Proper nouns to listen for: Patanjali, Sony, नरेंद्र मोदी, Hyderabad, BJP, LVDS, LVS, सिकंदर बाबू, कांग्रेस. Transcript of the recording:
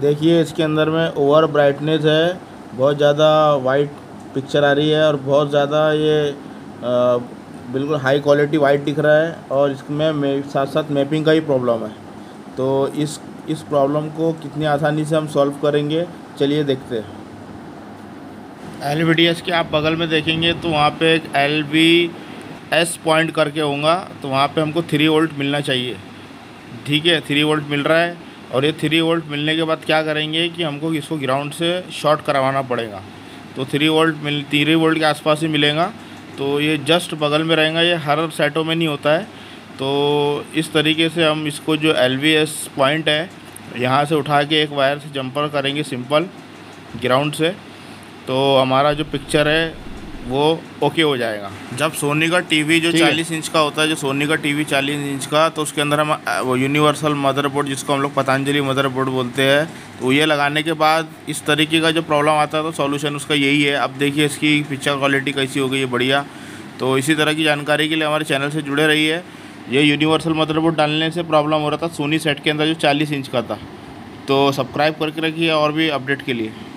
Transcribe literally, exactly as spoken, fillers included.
देखिए इसके अंदर में ओवर ब्राइटनेस है, बहुत ज़्यादा वाइट पिक्चर आ रही है और बहुत ज़्यादा ये आ, बिल्कुल हाई क्वालिटी वाइट दिख रहा है और इसमें साथ साथ मैपिंग का ही प्रॉब्लम है। तो इस इस प्रॉब्लम को कितनी आसानी से हम सॉल्व करेंगे, चलिए देखते हैं। एल वी डी एस के आप बगल में देखेंगे तो वहाँ पे एक एल वी एस पॉइंट करके होगा, तो वहाँ पे हमको थ्री वोल्ट मिलना चाहिए। ठीक है, थ्री वोल्ट मिल रहा है और ये थ्री वोल्ट मिलने के बाद क्या करेंगे कि हमको इसको ग्राउंड से शॉर्ट करवाना पड़ेगा। तो थ्री वोल्ट मिल थ्री वोल्ट के आसपास ही मिलेगा, तो ये जस्ट बगल में रहेगा, ये हर सेटों में नहीं होता है। तो इस तरीके से हम इसको जो एल वी एस पॉइंट है यहाँ से उठा के एक वायर से जंपर करेंगे सिंपल ग्राउंड से, तो हमारा जो पिक्चर है वो ओके हो जाएगा। जब सोनी का टीवी जो चालीस इंच का होता है, जो सोनी का टीवी चालीस इंच का, तो उसके अंदर हम वो यूनिवर्सल मदरबोर्ड जिसको हम लोग पतंजलि मदरबोर्ड बोलते हैं, तो ये लगाने के बाद इस तरीके का जो प्रॉब्लम आता है तो सॉल्यूशन उसका यही है। अब देखिए इसकी पिक्चर क्वालिटी कैसी हो गई है, बढ़िया। तो इसी तरह की जानकारी के लिए हमारे चैनल से जुड़े रहिए। ये यूनिवर्सल मदरबोर्ड डालने से प्रॉब्लम हो रहा था सोनी सेट के अंदर जो चालीस इंच का था। तो सब्सक्राइब करके रखिए और भी अपडेट के लिए।